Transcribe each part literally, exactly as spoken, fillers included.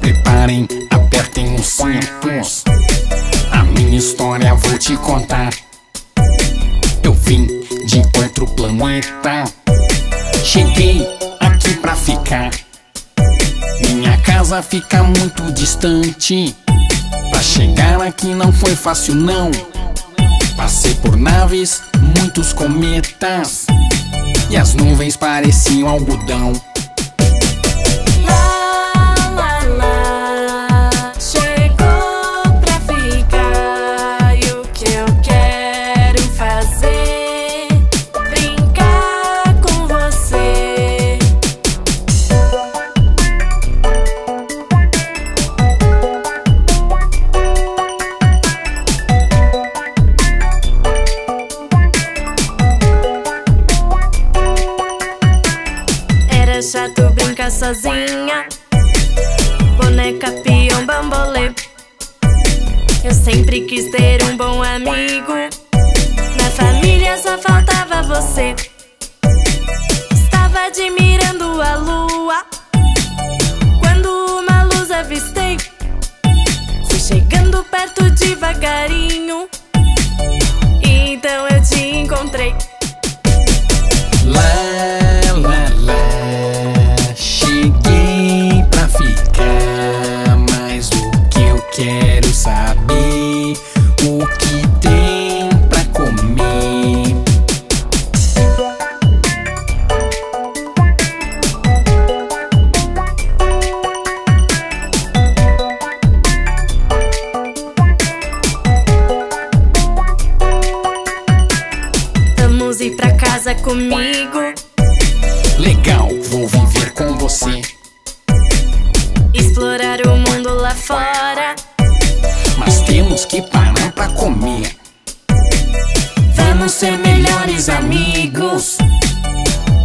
Preparem, apertem os cintos. A minha história vou te contar. Eu vim de outro planeta. Cheguei aqui pra ficar. Minha casa fica muito distante. Pra chegar aqui não foi fácil não. Passei por naves, muitos cometas, e as nuvens pareciam algodão. Era chato brincar sozinha, boneca, peão, bambolê. Eu sempre quis ter um bom amigo, na família só faltava você. Estava admirando a lua quando uma luz avistei. Fui chegando perto devagarinho, e então eu te encontrei. Lá quero saber o que tem pra comer. Vamos ir pra casa comigo. Legal, vou viver com você. Explorar o mundo lá fora. Mas temos que parar pra comer. Vamos ser melhores amigos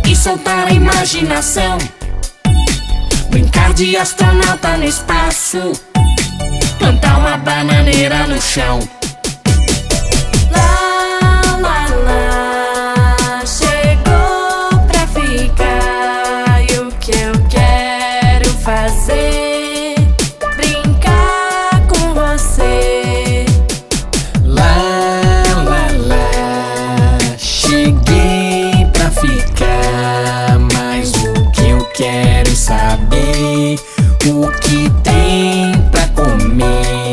e soltar a imaginação. Brincar de astronauta no espaço, plantar uma bananeira no chão. Lá, lá, lá, chegou pra ficar. E o que eu quero fazer? Quero saber o que tem pra comer.